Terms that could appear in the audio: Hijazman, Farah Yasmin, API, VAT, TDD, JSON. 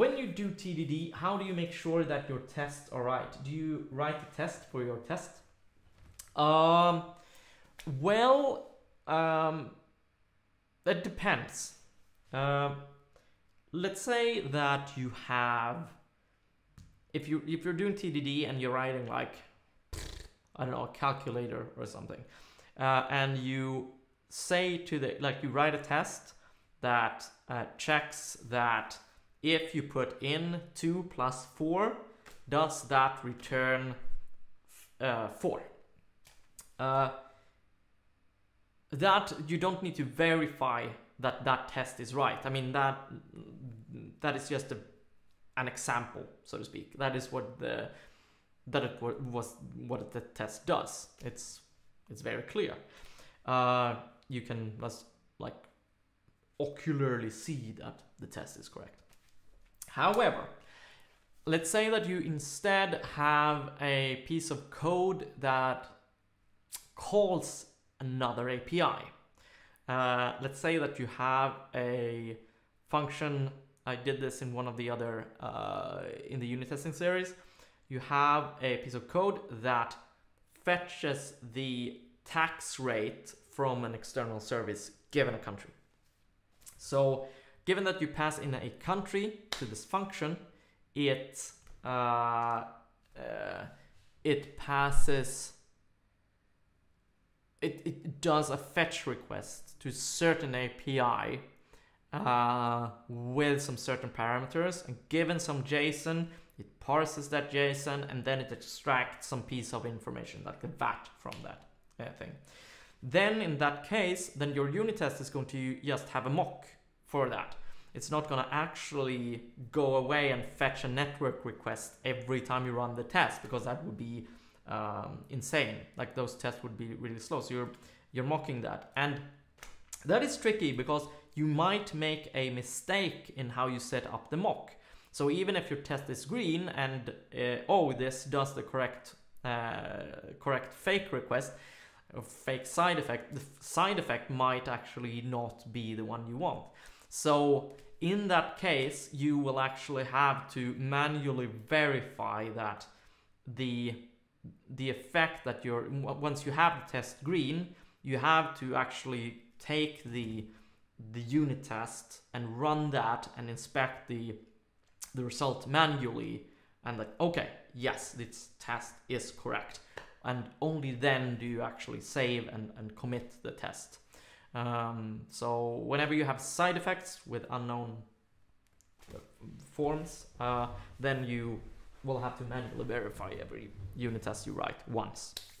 When you do TDD, how do you make sure that your tests are right? Do you write a test for your test? It depends. Let's say that you have, if you're doing TDD and you're writing like, I don't know, a calculator or something, and you say to the, like, you write a test that checks that if you put in 2 plus 4, does that return 4? That you don't need to verify that that test is right. I mean, that is just an example, so to speak. That is what what the test does. It's very clear. You can just like ocularly see that the test is correct. However, let's say that you instead have a piece of code that calls another API. Let's say that you have a function. I did this in one of the other in the unit testing series. You have a piece of code that fetches the tax rate from an external service given a country. So given that you pass in a country to this function, it passes, it does a fetch request to certain API with some certain parameters, and given some JSON, it parses that JSON and then it extracts some piece of information like the VAT from that thing. Then in that case, then your unit test is going to just have a mock for that. It's not going to actually go away and fetch a network request every time you run the test, because that would be insane. Like, those tests would be really slow. So you're mocking that, and that is tricky because you might make a mistake in how you set up the mock. So even if your test is green and this does the correct fake request or fake side effect, the side effect might actually not be the one you want. So in that case, you will actually have to manually verify that the effect that you're, once you have the test green, you have to actually take the unit test and run that and inspect the result manually, and like, okay, yes, this test is correct, and only then do you actually save and commit the test. So whenever you have side effects with unknown forms, then you will have to manually verify every unit test you write once.